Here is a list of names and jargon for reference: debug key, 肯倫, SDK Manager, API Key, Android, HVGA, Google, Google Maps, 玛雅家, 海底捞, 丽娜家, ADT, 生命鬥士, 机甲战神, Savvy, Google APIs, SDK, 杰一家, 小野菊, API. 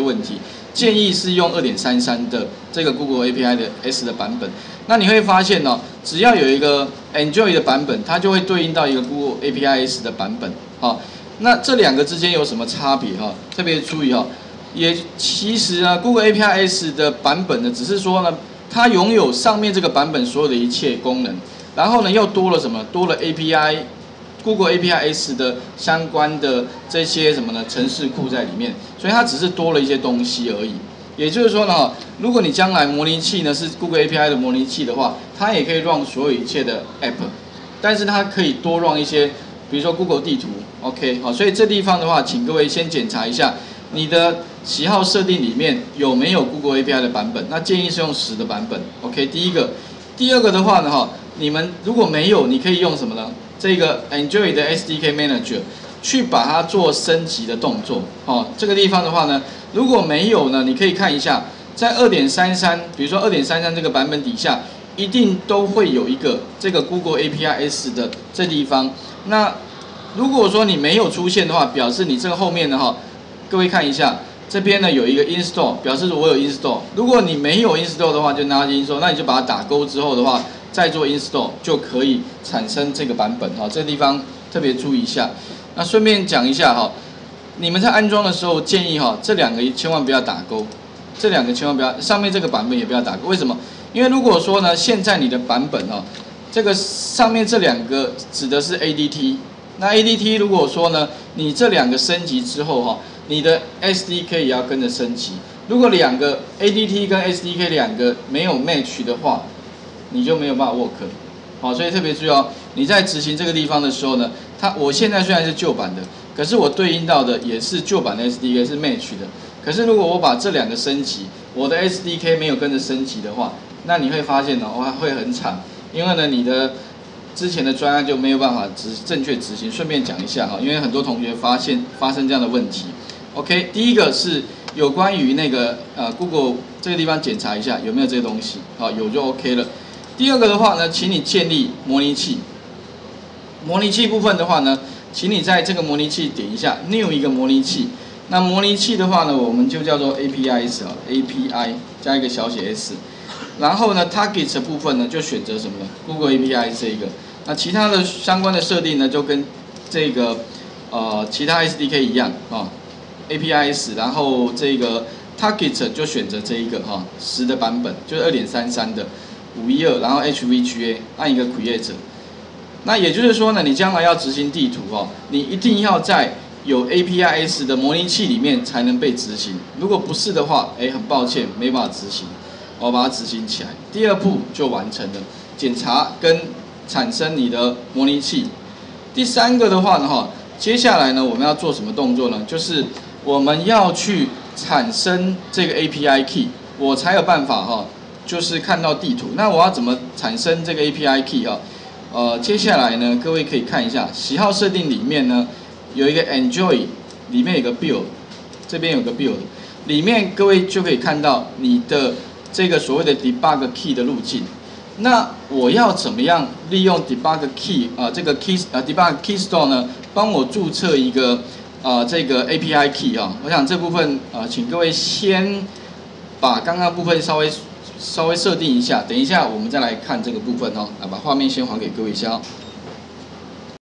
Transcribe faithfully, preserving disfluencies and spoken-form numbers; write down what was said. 些问题，建议是用 二点三三 的这个 Google A P I 的 S 的版本。那你会发现哦，只要有一个 Android 的版本，它就会对应到一个 Google A P I S 的版本。好、哦，那这两个之间有什么差别哈、哦？特别注意哈、哦，也其实啊 ，Google A P I S 的版本呢，只是说呢，它拥有上面这个版本所有的一切功能，然后呢，又多了什么？多了 A P I。 Google A P I S 的相关的这些什么呢？程式库在里面，所以它只是多了一些东西而已。也就是说呢，如果你将来模拟器呢是 Google A P I 的模拟器的话，它也可以 run 所有一切的 App， 但是它可以多 run 一些，比如说 Google 地图 ，OK， 好，所以这地方的话，请各位先检查一下你的喜好设定里面有没有 Google A P I 的版本。那建议是用十的版本 ，OK， 第一个，第二个的话呢，哈，你们如果没有，你可以用什么呢？ 这个 Android 的 S D K Manager 去把它做升级的动作，哦，这个地方的话呢，如果没有呢，你可以看一下，在 二点三三， 比如说 二点三三 这个版本底下，一定都会有一个这个 Google A P I S 的这地方。那如果说你没有出现的话，表示你这个后面的哈，各位看一下，这边呢有一个 install， 表示我有 install。如果你没有 install 的话，就拿 install， 那你就把它打勾之后的话。 再做 install 就可以产生这个版本哈，这个地方特别注意一下。那顺便讲一下哈，你们在安装的时候建议哈，这两个千万不要打勾，这两个千万不要，上面这个版本也不要打勾。为什么？因为如果说呢，现在你的版本哦，这个上面这两个指的是 A D T， 那 A D T 如果说呢，你这两个升级之后哈，你的 S D K 也要跟着升级。如果两个 A D T 跟 S D K 两个没有 match 的话， 你就没有办法 work， 好，所以特别注意哦。你在执行这个地方的时候呢，它我现在虽然是旧版的，可是我对应到的也是旧版的 S D K 是 match 的。可是如果我把这两个升级，我的 S D K 没有跟着升级的话，那你会发现呢、哦，哇，会很惨，因为呢，你的之前的专案就没有办法执正确执行。顺便讲一下哈，因为很多同学发现发生这样的问题。OK， 第一个是有关于那个呃 Google 这个地方检查一下有没有这个东西，好，有就 OK 了。 第二个的话呢，请你建立模拟器。模拟器部分的话呢，请你在这个模拟器点一下 ，new 一个模拟器。那模拟器的话呢，我们就叫做 A P I S 啊 ，A P I 加一个小写 s。然后呢 ，target 的部分呢，就选择什么呢 ？Google A P I 这一个。那其他的相关的设定呢，就跟这个呃其他 S D K 一样啊、哦、，A P I S， 然后这个 target 就选择这一个哈，十、哦、的版本就是 二点三三 的。 五一二，然后 H V G A 按一个 Create， 那也就是说呢，你将来要执行地图哦，你一定要在有 A P I S 的模拟器里面才能被执行，如果不是的话，哎，很抱歉，没办法执行，我把它执行起来，第二步就完成了，检查跟产生你的模拟器。第三个的话呢，哈，接下来呢，我们要做什么动作呢？就是我们要去产生这个 A P I Key， 我才有办法哈。 就是看到地图，那我要怎么产生这个 A P I Key 啊？呃，接下来呢，各位可以看一下喜好设定里面呢，有一个 Enjoy， 里面有个 Build， 这边有个 Build， 里面各位就可以看到你的这个所谓的 debug key 的路径。那我要怎么样利用 debug key 啊、呃、这个 key 啊、呃、debug key store 呢，帮我注册一个啊、呃、这个 A P I Key 啊、哦？我想这部分啊、呃，请各位先把刚刚部分稍微。 稍微设定一下，等一下我们再来看这个部分哦，啊，把画面先还给各位一下哦。